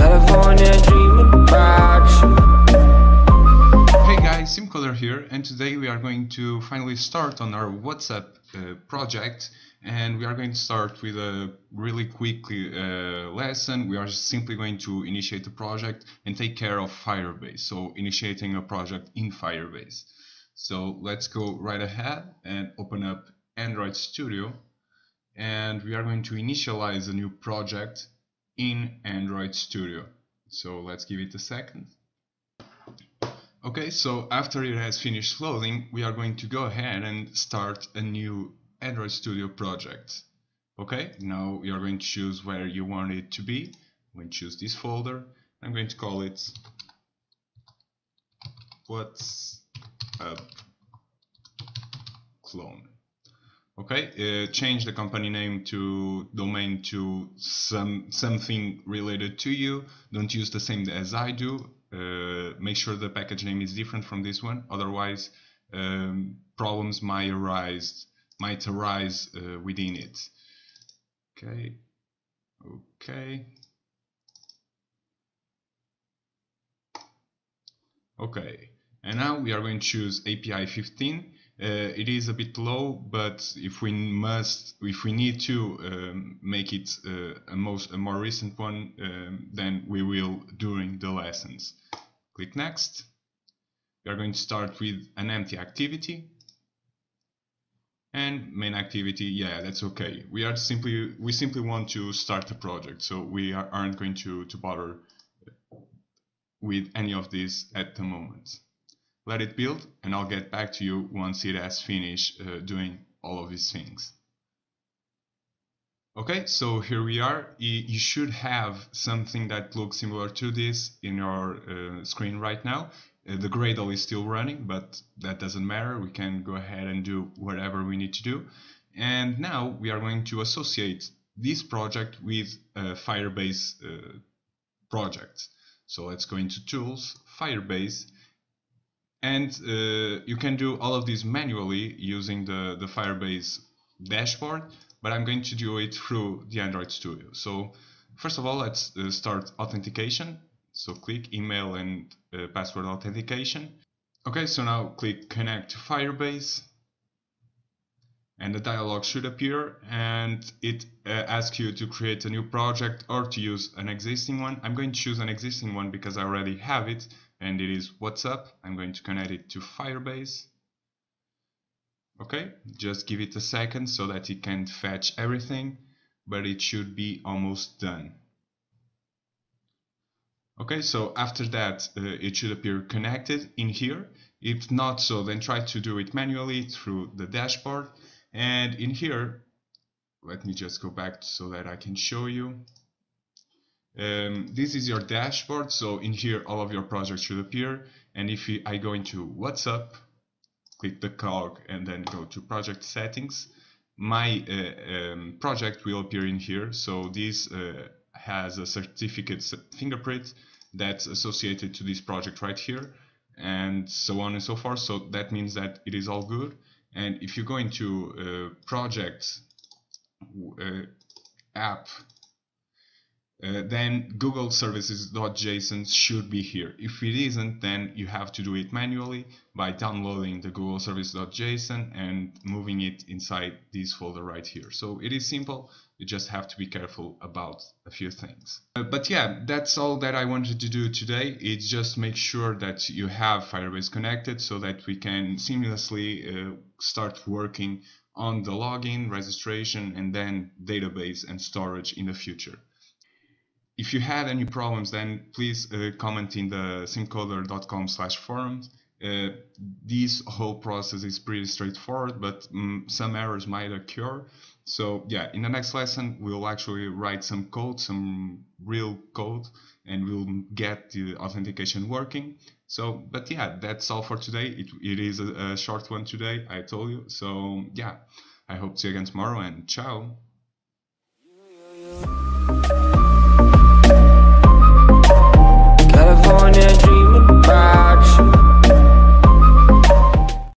California dreaming about you. Hey guys, SimCoder here, and today we are going to finally start on our WhatsApp project, and we are going to start with a really quick lesson. We are simply going to initiate the project and take care of Firebase, so initiating a project in Firebase. So let's go right ahead and open up Android Studio, and we are going to initialize a new project in Android Studio. So let's give it a second. Okay, so after it has finished loading, we are going to go ahead and start a new Android Studio project. Okay, now you are going to choose where you want it to be. I'm going to choose this folder. I'm going to call it WhatsApp Clone. Okay, change the company name to domain to something related to you. Don't use the same as I do. Make sure the package name is different from this one. Otherwise, problems might arise within it. Okay. Okay. Okay. And now we are going to choose API 15. It is a bit low, but if we need to make it a more recent one, then we will during the lessons. Click next. We are going to start with an empty activity and main activity. Yeah, that's okay. We simply want to start a project, so we aren't going to bother with any of this at the moment. Let it build, and I'll get back to you once it has finished doing all of these things. Okay, so here we are. You should have something that looks similar to this in your screen right now. The Gradle is still running, but that doesn't matter. We can go ahead and do whatever we need to do. And now we are going to associate this project with a Firebase project. So let's go into Tools, Firebase, and you can do all of this manually using the Firebase dashboard, but I'm going to do it through the Android Studio. So first of all, let's start authentication. So click email and password authentication. Okay, so now click connect to Firebase, and the dialog should appear, and it asks you to create a new project or to use an existing one. I'm going to choose an existing one because I already have it, and it is WhatsApp. I'm going to connect it to Firebase. Okay, just give it a second so that it can fetch everything, but it should be almost done. Okay, so after that, it should appear connected in here. If not so, then try to do it manually through the dashboard. And in here, let me just go back so that I can show you. This is your dashboard, so in here all of your projects should appear. And if I go into WhatsApp, click the cog and then go to project settings, my project will appear in here. So this has a certificate fingerprint that's associated to this project right here, and so on and so forth. So that means that it is all good. And if you go into project app, then google-services.json should be here. If it isn't, then you have to do it manually by downloading the google-services.json and moving it inside this folder right here. So it is simple, you just have to be careful about a few things. But yeah, that's all that I wanted to do today. It's just make sure that you have Firebase connected so that we can seamlessly start working on the login, registration, and then database and storage in the future. If you had any problems, then please comment in the simcoder.com/forums. This whole process is pretty straightforward, but some errors might occur. So yeah, in the next lesson, we'll actually write some code, some real code, and we'll get the authentication working. So, but yeah, that's all for today. It is a short one today, I told you. So yeah, I hope to see you again tomorrow, and ciao.